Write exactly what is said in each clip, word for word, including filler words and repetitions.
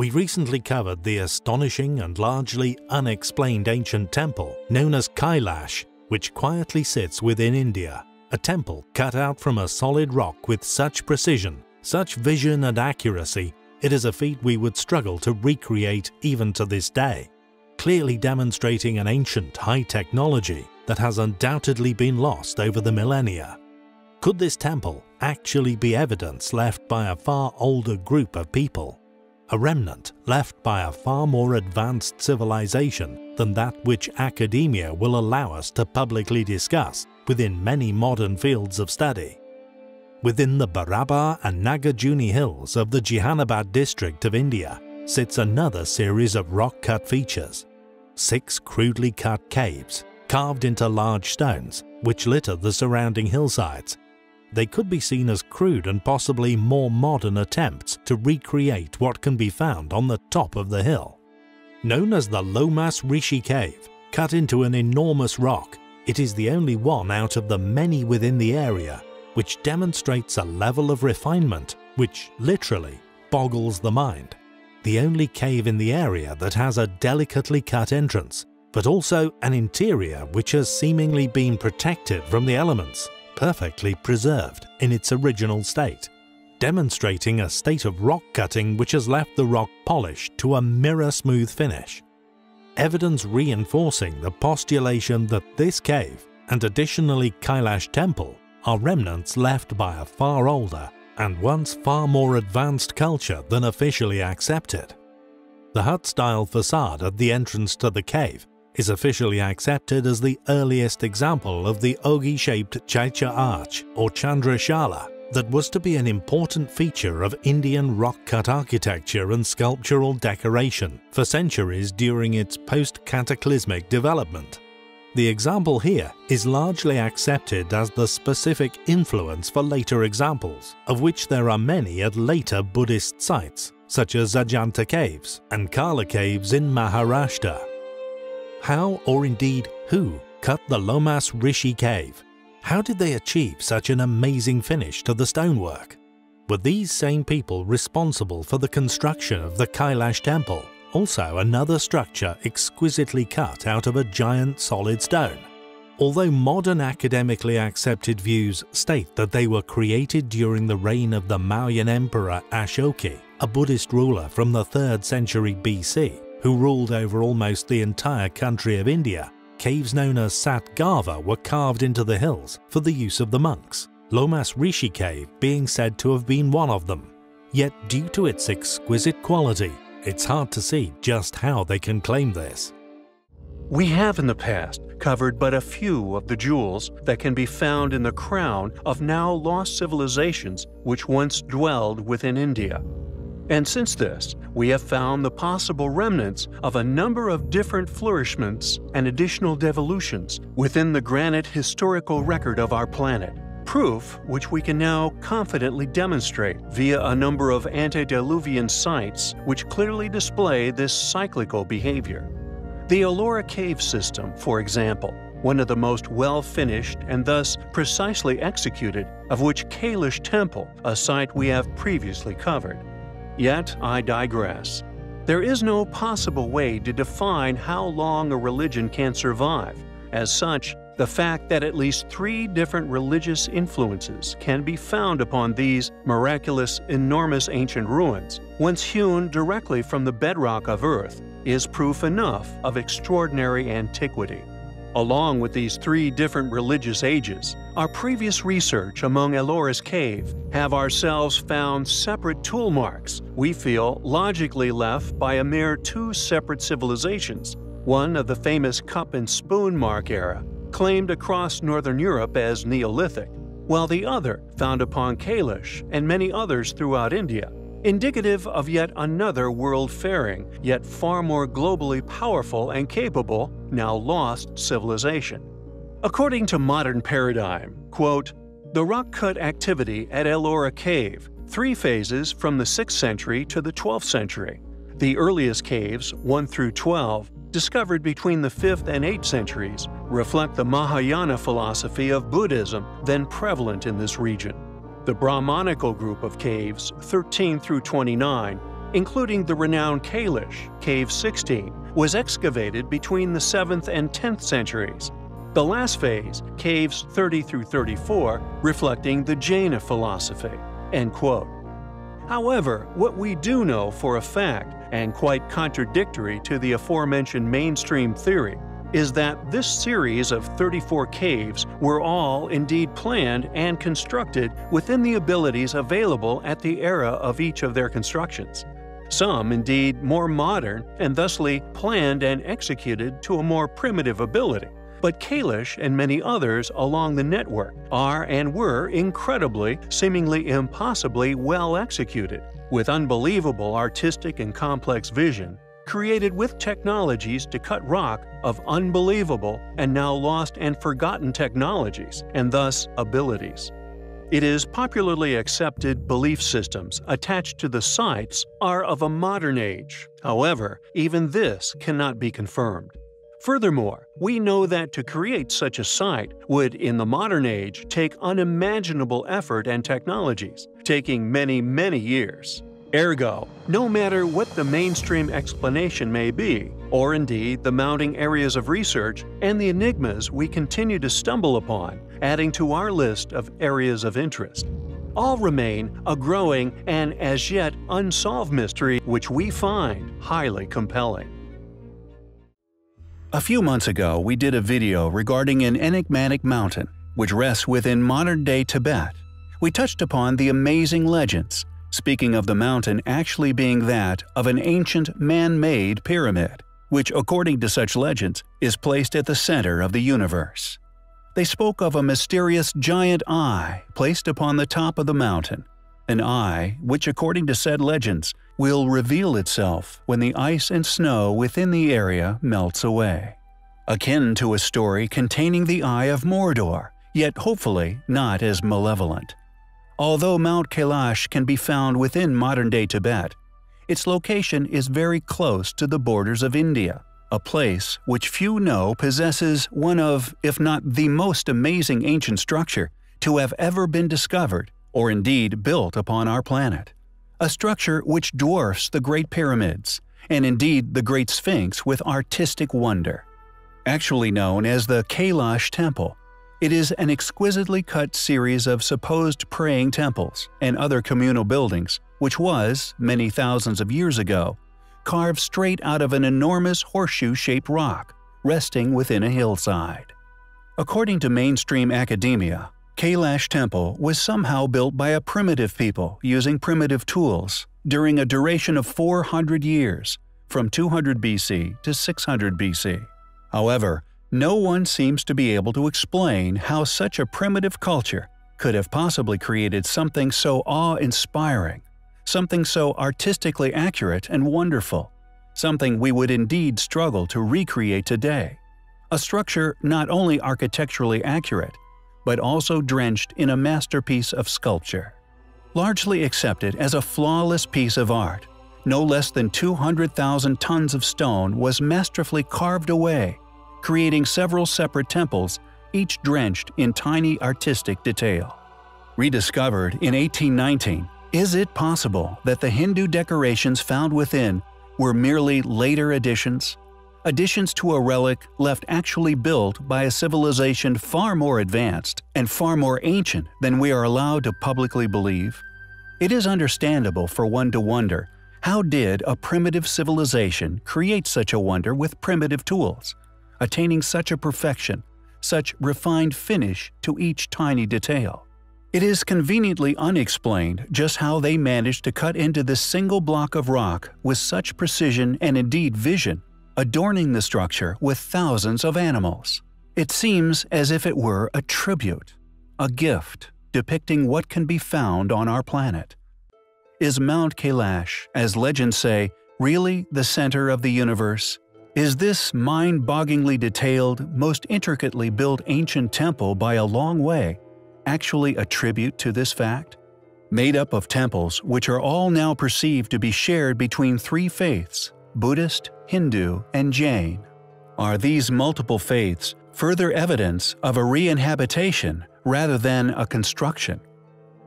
We recently covered the astonishing and largely unexplained ancient temple known as Kailash, which quietly sits within India, a temple cut out from a solid rock with such precision, such vision and accuracy, it is a feat we would struggle to recreate even to this day, clearly demonstrating an ancient high technology that has undoubtedly been lost over the millennia. Could this temple actually be evidence left by a far older group of people, a remnant left by a far more advanced civilization than that which academia will allow us to publicly discuss within many modern fields of study? Within the Barabar and Nagarjuni hills of the Jehanabad district of India sits another series of rock-cut features. Six crudely cut caves, carved into large stones, which litter the surrounding hillsides. They could be seen as crude and possibly more modern attempts to recreate what can be found on the top of the hill. Known as the Lomas Rishi Cave, cut into an enormous rock, it is the only one out of the many within the area which demonstrates a level of refinement which literally boggles the mind. The only cave in the area that has a delicately cut entrance, but also an interior which has seemingly been protected from the elements, perfectly preserved in its original state, demonstrating a state of rock cutting which has left the rock polished to a mirror-smooth finish. Evidence reinforcing the postulation that this cave, and additionally Kailash temple, are remnants left by a far older and once far more advanced culture than officially accepted. The hut-style facade at the entrance to the cave is officially accepted as the earliest example of the Ogi-shaped Chaicha arch or Chandrashala that was to be an important feature of Indian rock-cut architecture and sculptural decoration for centuries during its post-cataclysmic development. The example here is largely accepted as the specific influence for later examples, of which there are many at later Buddhist sites, such as Ajanta Caves and Kala Caves in Maharashtra. How, or indeed who, cut the Lomas Rishi Cave? How did they achieve such an amazing finish to the stonework? Were these same people responsible for the construction of the Kailash temple? Also another structure exquisitely cut out of a giant solid stone. Although modern academically accepted views state that they were created during the reign of the Mauryan Emperor Ashoka, a Buddhist ruler from the third century B C, who ruled over almost the entire country of India, caves known as Satgava were carved into the hills for the use of the monks, Lomas Rishi Cave being said to have been one of them. Yet due to its exquisite quality, it's hard to see just how they can claim this. We have in the past covered but a few of the jewels that can be found in the crown of now lost civilizations which once dwelled within India. And since this, we have found the possible remnants of a number of different flourishments and additional devolutions within the granite historical record of our planet. Proof which we can now confidently demonstrate via a number of antediluvian sites which clearly display this cyclical behavior. The Ellora Cave System, for example, one of the most well-finished and thus precisely executed of which Kailash Temple, a site we have previously covered. Yet I digress. There is no possible way to define how long a religion can survive. As such, the fact that at least three different religious influences can be found upon these miraculous, enormous ancient ruins, once hewn directly from the bedrock of Earth, is proof enough of extraordinary antiquity. Along with these three different religious ages, our previous research among Ellora's cave have ourselves found separate tool marks we feel logically left by a mere two separate civilizations, one of the famous cup and spoon mark era, claimed across northern Europe as Neolithic, while the other found upon Kailash and many others throughout India, indicative of yet another world-faring, yet far more globally powerful and capable, now lost civilization. According to modern paradigm, quote, "The rock-cut activity at Ellora Cave, three phases from the sixth century to the twelfth century. The earliest caves, one through twelve, discovered between the fifth and eighth centuries, reflect the Mahayana philosophy of Buddhism then prevalent in this region. The Brahmanical group of caves, thirteen through twenty-nine, including the renowned Kailash, Cave sixteen, was excavated between the seventh and tenth centuries. The last phase, Caves thirty through thirty-four, reflecting the Jaina philosophy." End quote. However, what we do know for a fact, and quite contradictory to the aforementioned mainstream theory, is that this series of thirty-four caves were all indeed planned and constructed within the abilities available at the era of each of their constructions. Some, indeed, more modern and thusly planned and executed to a more primitive ability. But Kailash and many others along the network are and were incredibly, seemingly impossibly well executed, with unbelievable artistic and complex vision, created with technologies to cut rock of unbelievable and now lost and forgotten technologies, and thus abilities. It is popularly accepted belief systems attached to the sites are of a modern age. However, even this cannot be confirmed. Furthermore, we know that to create such a site would, in the modern age, take unimaginable effort and technologies, taking many, many years. Ergo, no matter what the mainstream explanation may be, or indeed the mounting areas of research and the enigmas we continue to stumble upon, adding to our list of areas of interest, all remain a growing and as yet unsolved mystery which we find highly compelling. A few months ago, we did a video regarding an enigmatic mountain which rests within modern-day Tibet. We touched upon the amazing legends, speaking of the mountain actually being that of an ancient man-made pyramid, which, according to such legends, is placed at the center of the universe. They spoke of a mysterious giant eye placed upon the top of the mountain, an eye which, according to said legends, will reveal itself when the ice and snow within the area melts away. Akin to a story containing the Eye of Mordor, yet hopefully not as malevolent. Although Mount Kailash can be found within modern-day Tibet, its location is very close to the borders of India, a place which few know possesses one of, if not the most amazing ancient structure to have ever been discovered or indeed built upon our planet. A structure which dwarfs the Great Pyramids, and indeed the Great Sphinx with artistic wonder. Actually known as the Kailash Temple, it is an exquisitely cut series of supposed praying temples and other communal buildings which was, many thousands of years ago, carved straight out of an enormous horseshoe-shaped rock resting within a hillside. According to mainstream academia, Kailash Temple was somehow built by a primitive people using primitive tools during a duration of four hundred years, from two hundred B C to six hundred B C. However, no one seems to be able to explain how such a primitive culture could have possibly created something so awe-inspiring, something so artistically accurate and wonderful, something we would indeed struggle to recreate today. A structure not only architecturally accurate, but also drenched in a masterpiece of sculpture. Largely accepted as a flawless piece of art, no less than two hundred thousand tons of stone was masterfully carved away, creating several separate temples, each drenched in tiny artistic detail. Rediscovered in eighteen nineteen, is it possible that the Hindu decorations found within were merely later additions? Additions to a relic left actually built by a civilization far more advanced and far more ancient than we are allowed to publicly believe? It is understandable for one to wonder, how did a primitive civilization create such a wonder with primitive tools, attaining such a perfection, such refined finish to each tiny detail? It is conveniently unexplained just how they managed to cut into this single block of rock with such precision and indeed vision, adorning the structure with thousands of animals. It seems as if it were a tribute, a gift depicting what can be found on our planet. Is Mount Kailash, as legends say, really the center of the universe? Is this mind-bogglingly detailed, most intricately built ancient temple by a long way actually a tribute to this fact? Made up of temples which are all now perceived to be shared between three faiths, Buddhist, Hindu, and Jain. Are these multiple faiths further evidence of a re-inhabitation rather than a construction?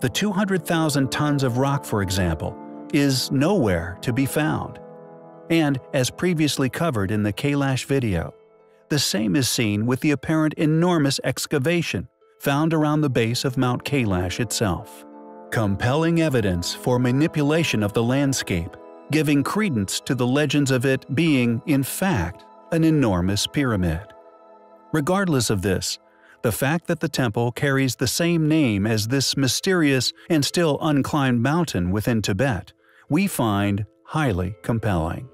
The two hundred thousand tons of rock, for example, is nowhere to be found. And, as previously covered in the Kailash video, the same is seen with the apparent enormous excavation found around the base of Mount Kailash itself. Compelling evidence for manipulation of the landscape, giving credence to the legends of it being, in fact, an enormous pyramid. Regardless of this, the fact that the temple carries the same name as this mysterious and still unclimbed mountain within Tibet, we find highly compelling.